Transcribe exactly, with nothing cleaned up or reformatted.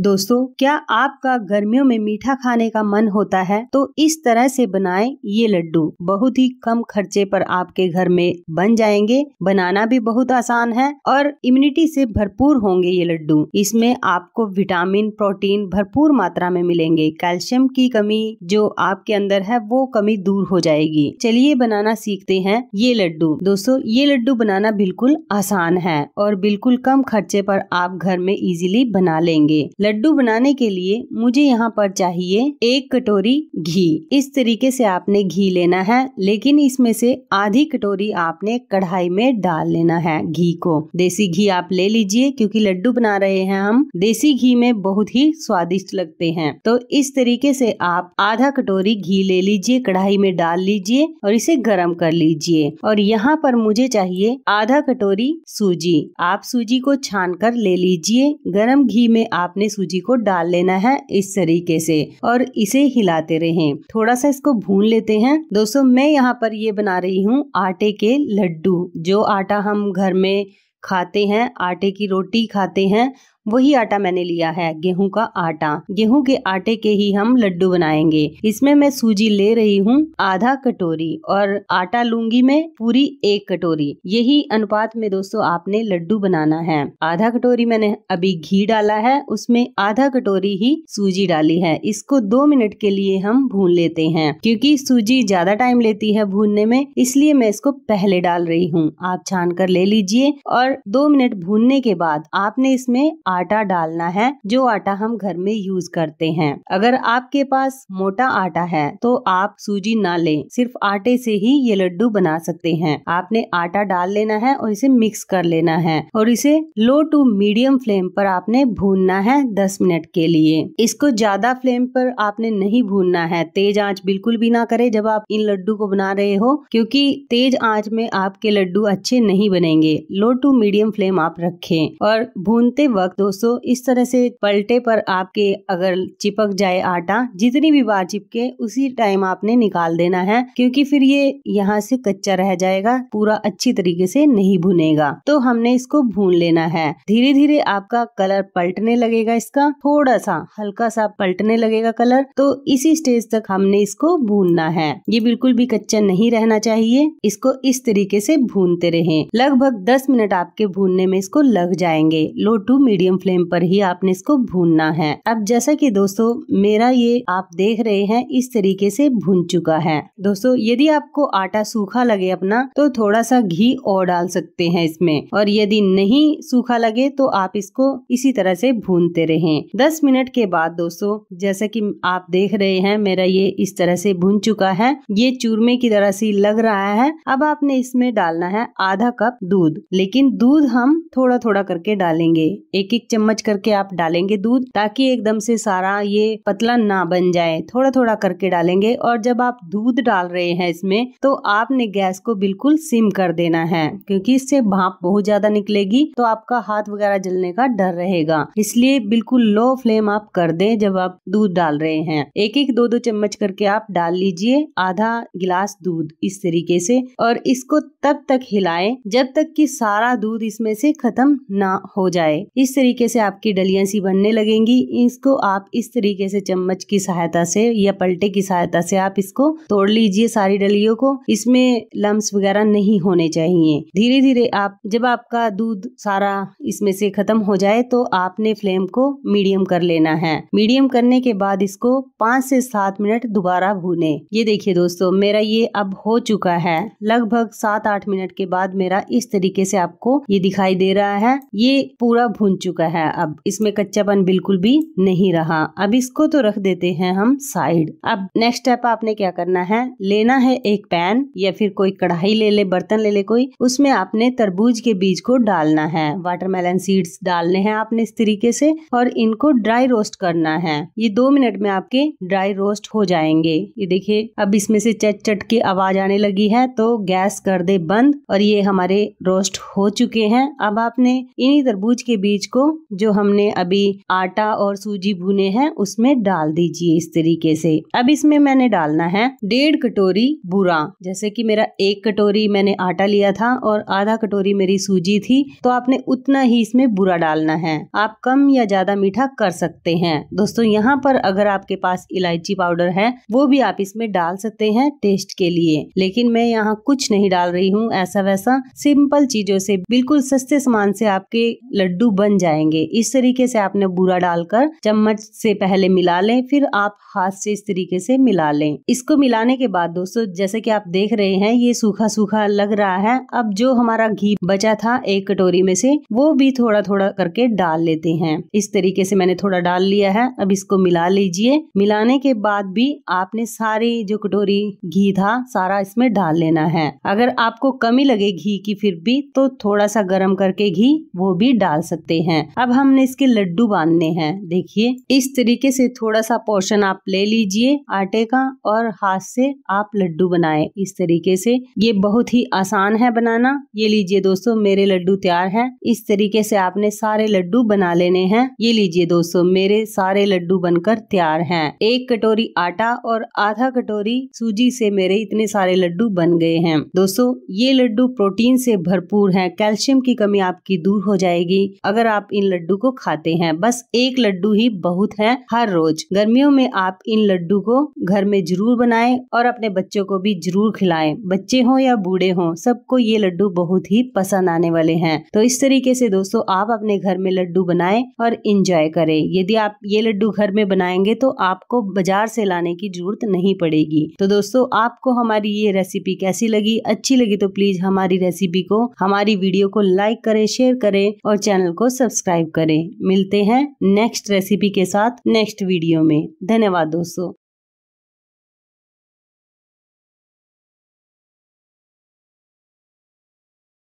दोस्तों, क्या आपका गर्मियों में मीठा खाने का मन होता है तो इस तरह से बनाएं ये लड्डू। बहुत ही कम खर्चे पर आपके घर में बन जाएंगे। बनाना भी बहुत आसान है और इम्यूनिटी से भरपूर होंगे ये लड्डू। इसमें आपको विटामिन, प्रोटीन भरपूर मात्रा में मिलेंगे। कैल्शियम की कमी जो आपके अंदर है वो कमी दूर हो जाएगी। चलिए बनाना सीखते हैं ये लड्डू। दोस्तों, ये लड्डू बनाना बिल्कुल आसान है और बिल्कुल कम खर्चे पर आप घर में इजीली बना लेंगे। लड्डू बनाने के लिए मुझे यहाँ पर चाहिए एक कटोरी घी। इस तरीके से आपने घी लेना है, लेकिन इसमें से आधी कटोरी आपने कढ़ाई में डाल लेना है घी को। देसी घी आप ले लीजिए क्योंकि लड्डू बना रहे हैं हम। देसी घी में बहुत ही स्वादिष्ट लगते हैं। तो इस तरीके से आप आधा कटोरी घी ले लीजिए, कढ़ाई में डाल लीजिए और इसे गर्म कर लीजिए। और यहाँ पर मुझे चाहिए आधा कटोरी सूजी। आप सूजी को छान कर ले लीजिए। गर्म घी में आपने सूजी को डाल लेना है इस तरीके से और इसे हिलाते रहें। थोड़ा सा इसको भून लेते हैं। दोस्तों, मैं यहाँ पर ये बना रही हूँ आटे के लड्डू। जो आटा हम घर में खाते हैं, आटे की रोटी खाते हैं, वही आटा मैंने लिया है, गेहूं का आटा। गेहूं के आटे के ही हम लड्डू बनाएंगे। इसमें मैं सूजी ले रही हूं आधा कटोरी और आटा लूंगी मैं पूरी एक कटोरी। यही अनुपात में दोस्तों आपने लड्डू बनाना है। आधा कटोरी मैंने अभी घी डाला है, उसमें आधा कटोरी ही सूजी डाली है। इसको दो मिनट के लिए हम भून लेते हैं क्योंकि सूजी ज्यादा टाइम लेती है भूनने में, इसलिए मैं इसको पहले डाल रही हूँ। आप छान कर ले लीजिए और दो मिनट भूनने के बाद आपने इसमें आटा डालना है, जो आटा हम घर में यूज करते हैं। अगर आपके पास मोटा आटा है तो आप सूजी ना लें, सिर्फ आटे से ही ये लड्डू बना सकते हैं। आपने आटा डाल लेना है और इसे मिक्स कर लेना है और इसे लो टू मीडियम फ्लेम पर आपने भूनना है दस मिनट के लिए। इसको ज्यादा फ्लेम पर आपने नहीं भूनना है। तेज आंच बिल्कुल भी ना करें जब आप इन लड्डू को बना रहे हो, क्योंकि तेज आंच में आपके लड्डू अच्छे नहीं बनेंगे। लो टू मीडियम फ्लेम आप रखें। और भूनते वक्त दोस्तों इस तरह से पलटे पर आपके अगर चिपक जाए आटा, जितनी भी बार चिपके उसी टाइम आपने निकाल देना है, क्योंकि फिर ये यहाँ से कच्चा रह जाएगा, पूरा अच्छी तरीके से नहीं भुनेगा। तो हमने इसको भून लेना है। धीरे धीरे आपका कलर पलटने लगेगा, इसका थोड़ा सा हल्का सा पलटने लगेगा कलर। तो इसी स्टेज तक हमने इसको भूनना है। ये बिल्कुल भी कच्चा नहीं रहना चाहिए। इसको इस तरीके से भूनते रहे। लगभग दस मिनट आपके भूनने में इसको लग जाएंगे। लो टू मीडियम फ्लेम पर ही आपने इसको भूनना है। अब जैसा कि दोस्तों मेरा ये आप देख रहे हैं इस तरीके से भून चुका है। दोस्तों, यदि आपको आटा सूखा लगे अपना तो थोड़ा सा घी और डाल सकते हैं इसमें, और यदि नहीं सूखा लगे तो आप इसको इसी तरह से भूनते रहें। दस मिनट के बाद दोस्तों, जैसा कि आप देख रहे हैं मेरा ये इस तरह से भून चुका है। ये चूरमे की तरह से लग रहा है। अब आपने इसमें डालना है आधा कप दूध, लेकिन दूध हम थोड़ा थोड़ा करके डालेंगे। एक एक चम्मच करके आप डालेंगे दूध, ताकि एकदम से सारा ये पतला ना बन जाए। थोड़ा थोड़ा करके डालेंगे। और जब आप दूध डाल रहे हैं इसमें तो आपने गैस को बिल्कुल सिम कर देना है, क्योंकि इससे भाप बहुत ज्यादा निकलेगी तो आपका हाथ वगैरह जलने का डर रहेगा। इसलिए बिल्कुल लो फ्लेम आप कर दें जब आप दूध डाल रहे हैं। एक एक दो दो चम्मच करके आप डाल लीजिए आधा गिलास दूध इस तरीके से, और इसको तब तक हिलाएं जब तक कि सारा दूध इसमें से खत्म ना हो जाए। इस तरीके से आपकी डलियां सी बनने लगेंगी। इसको आप इस तरीके से चम्मच की सहायता से या पलटे की सहायता से आप इसको तोड़ लीजिए सारी डलियों को। इसमें लम्स वगैरह नहीं होने चाहिए। धीरे धीरे आप जब आपका दूध सारा इसमें से खत्म हो जाए तो आपने फ्लेम को मीडियम कर लेना है। मीडियम करने के बाद इसको पाँच से सात मिनट दोबारा भूने। ये देखिए दोस्तों, मेरा ये अब हो चुका है। लगभग सात आठ मिनट के बाद मेरा इस तरीके से आपको ये दिखाई दे रहा है। ये पूरा भून चुका है। अब इसमें कच्चापन बिल्कुल भी नहीं रहा। अब इसको तो रख देते हैं हम साइड। अब नेक्स्ट स्टेप आपने क्या करना है, लेना है एक पैन या फिर कोई कढ़ाई ले ले, बर्तन ले ले कोई। उसमें आपने तरबूज के बीज को डालना है, वाटरमेलन सीड्स डालने हैं आपने इस तरीके से, और इनको ड्राई रोस्ट करना है। ये दो मिनट में आपके ड्राई रोस्ट हो जाएंगे। ये देखिए, अब इसमें से चट चट की आवाज आने लगी है। तो गैस कर दे बंद और ये हमारे रोस्ट हो चुके हैं। अब आपने इन्हीं तरबूज के बीज को जो हमने अभी आटा और सूजी भुने हैं उसमें डाल दीजिए इस तरीके से। अब इसमें मैंने डालना है डेढ़ कटोरी बूरा, जैसे कि मेरा एक कटोरी मैंने आटा लिया था और आधा कटोरी मेरी सूजी थी, तो आपने उतना ही इसमें बूरा डालना है। आप कम या ज्यादा मीठा कर सकते हैं। दोस्तों यहाँ पर अगर आपके पास इलायची पाउडर है वो भी आप इसमें डाल सकते हैं टेस्ट के लिए, लेकिन मैं यहाँ कुछ नहीं डाल रही हूँ। ऐसा वैसा सिंपल चीजों से, बिल्कुल सस्ते सामान से आपके लड्डू बन जाएंगे। इस तरीके से आपने बूरा डालकर चम्मच से पहले मिला लें, फिर आप हाथ से इस तरीके से मिला लें। इसको मिलाने के बाद दोस्तों जैसे कि आप देख रहे हैं ये सूखा सूखा लग रहा है। अब जो हमारा घी बचा था एक कटोरी में से वो भी थोड़ा थोड़ा करके डाल लेते हैं। इस तरीके से मैंने थोड़ा डाल लिया है। अब इसको मिला लीजिए। मिलाने के बाद भी आपने सारी जो कटोरी घी था सारा इसमें डाल लेना है। अगर आपको कमी लगे घी की फिर भी तो थोड़ा सा गर्म करके घी वो भी डाल सकते हैं। अब हमने इसके लड्डू बांधने हैं। देखिए इस तरीके से थोड़ा सा पोर्शन आप ले लीजिए आटे का और हाथ से आप लड्डू बनाएं इस तरीके से। ये बहुत ही आसान है बनाना। ये लीजिए दोस्तों मेरे लड्डू तैयार हैं। इस तरीके से आपने सारे लड्डू बना लेने हैं। ये लीजिए दोस्तों मेरे सारे लड्डू बनकर तैयार हैं। एक कटोरी आटा और आधा कटोरी सूजी से मेरे इतने सारे लड्डू बन गए हैं। दोस्तों ये लड्डू प्रोटीन से भरपूर हैं। कैल्शियम की कमी आपकी दूर हो जाएगी अगर आप इन लड्डू को खाते हैं। बस एक लड्डू ही बहुत है हर रोज। गर्मियों में आप इन लड्डू को घर में जरूर बनाएं और अपने बच्चों को भी जरूर खिलाएं। बच्चे हों या बूढ़े हों सबको ये लड्डू बहुत ही पसंद आने वाले हैं। तो इस तरीके से दोस्तों आप अपने घर में लड्डू बनाएं और एंजॉय करें। यदि आप ये लड्डू घर में बनाएंगे तो आपको बाजार से लाने की जरूरत नहीं पड़ेगी। तो दोस्तों आपको हमारी ये रेसिपी कैसी लगी? अच्छी लगी तो प्लीज हमारी रेसिपी को, हमारी वीडियो को लाइक करें, शेयर करें और चैनल को सब्सक्राइब करें। मिलते हैं नेक्स्ट रेसिपी के साथ नेक्स्ट वीडियो में। धन्यवाद दोस्तों।